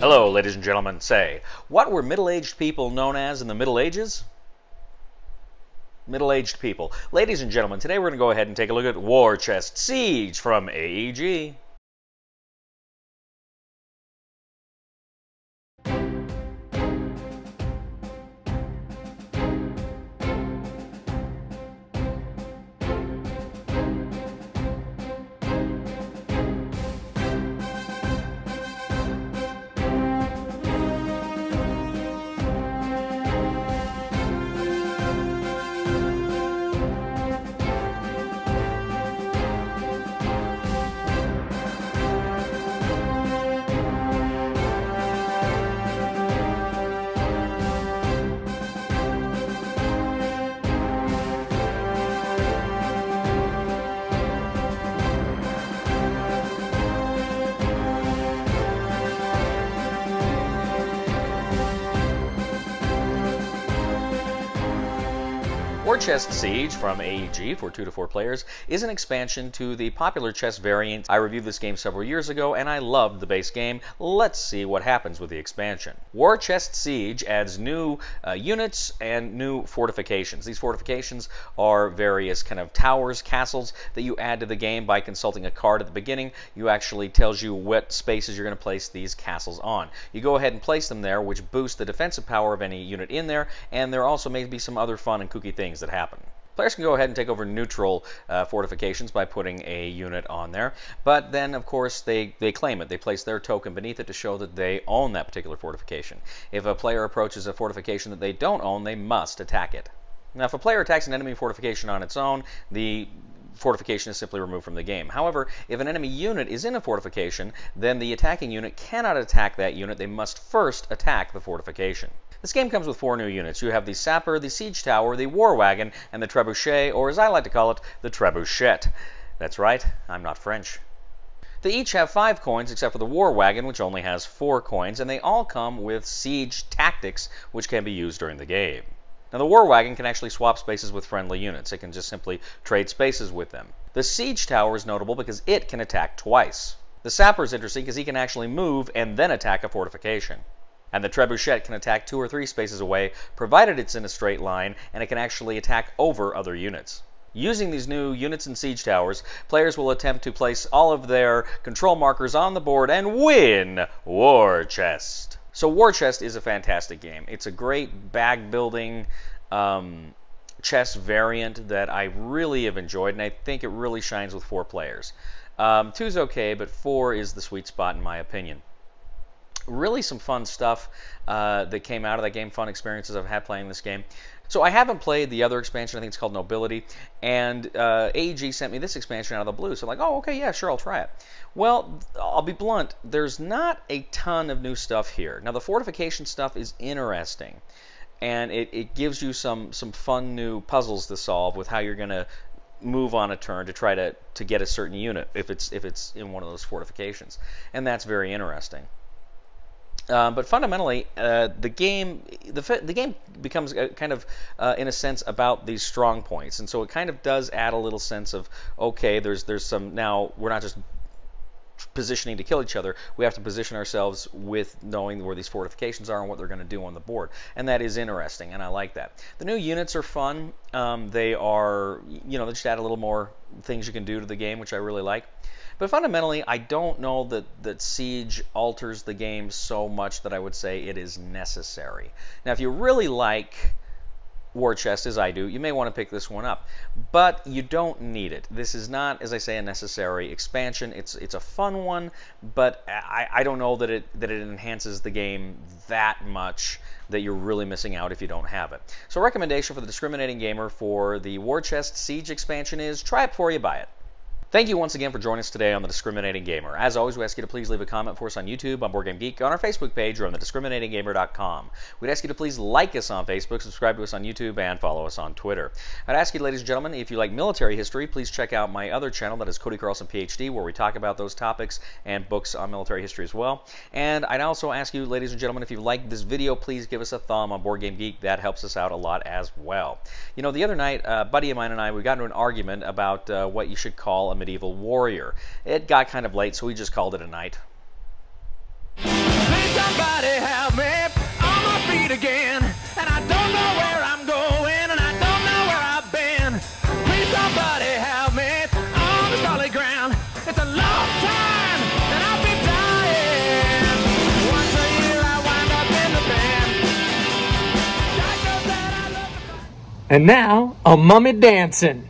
Hello, ladies and gentlemen. Say, what were middle-aged people known as in the Middle Ages? Middle-aged people. Ladies and gentlemen, today we're going to go ahead and take a look at War Chest Siege from AEG. War Chest Siege from AEG for 2 to 4 players is an expansion to the popular chess variant. I reviewed this game several years ago and I loved the base game. Let's see what happens with the expansion. War Chest Siege adds new units and new fortifications. These fortifications are various kind of towers, castles that you add to the game by consulting a card at the beginning. You actually tells you what spaces you're going to place these castles on. You go ahead and place them there, which boosts the defensive power of any unit in there, and there also may be some other fun and kooky things that happen. Players can go ahead and take over neutral fortifications by putting a unit on there, but then of course they claim it. They place their token beneath it to show that they own that particular fortification. If a player approaches a fortification that they don't own, they must attack it. Now, if a player attacks an enemy fortification on its own, the fortification is simply removed from the game. However, if an enemy unit is in a fortification, then the attacking unit cannot attack that unit. They must first attack the fortification. This game comes with 4 new units. You have the sapper, the siege tower, the war wagon, and the trebuchet, or as I like to call it, the trebuchet. That's right, I'm not French. They each have 5 coins, except for the war wagon, which only has 4 coins, and they all come with siege tactics, which can be used during the game. Now, the war wagon can actually swap spaces with friendly units. It can just simply trade spaces with them. The siege tower is notable because it can attack twice. The sapper is interesting because he can actually move and then attack a fortification. And the trebuchet can attack 2 or 3 spaces away, provided it's in a straight line, and it can actually attack over other units. Using these new units and siege towers, players will attempt to place all of their control markers on the board and win War Chest. So War Chest is a fantastic game. It's a great bag-building chess variant that I really have enjoyed, and I think it really shines with 4 players. 2's okay, but 4 is the sweet spot in my opinion. Really some fun stuff that came out of that game, fun experiences I've had playing this game. So I haven't played the other expansion, I think it's called Nobility, and AEG sent me this expansion out of the blue, so I'm like, oh, okay, yeah, sure, I'll try it. Well, I'll be blunt, there's not a ton of new stuff here. Now, the fortification stuff is interesting, and it gives you some fun new puzzles to solve with how you're going to move on a turn to try to get a certain unit if it's in one of those fortifications, and that's very interesting. But fundamentally, the game becomes kind of, in a sense, about these strong points, and so it kind of does add a little sense of, okay, there's some, now we're not just positioning to kill each other, we have to position ourselves with knowing where these fortifications are and what they're going to do on the board, and that is interesting, and I like that. The new units are fun. They are, you know, they just add a little more things you can do to the game, which I really like. But fundamentally, I don't know that Siege alters the game so much that I would say it is necessary. Now, if you really like War Chest, as I do, you may want to pick this one up. But you don't need it. This is not, as I say, a necessary expansion. It's a fun one, but I don't know that it enhances the game that much that you're really missing out if you don't have it. So a recommendation for the Discriminating Gamer for the War Chest Siege expansion is try it before you buy it. Thank you once again for joining us today on The Discriminating Gamer. As always, we ask you to please leave a comment for us on YouTube, on BoardGameGeek, on our Facebook page, or on TheDiscriminatingGamer.com. We'd ask you to please like us on Facebook, subscribe to us on YouTube, and follow us on Twitter. I'd ask you, ladies and gentlemen, if you like military history, please check out my other channel, that is Cody Carlson PhD, where we talk about those topics and books on military history as well. And I'd also ask you, ladies and gentlemen, if you like this video, please give us a thumb on BoardGameGeek. That helps us out a lot as well. You know, the other night, a buddy of mine and I, we got into an argument about what you should call a medieval warrior. It got kind of late, so we just called it a night. Somebody help me, on my feet again, and I don't know where I'm going, and I don't know where I've been. Please somebody help me, on the solid ground. It's a long time, and I'll be dying. Once a year I wind up in the band. And now, a mummy dancing.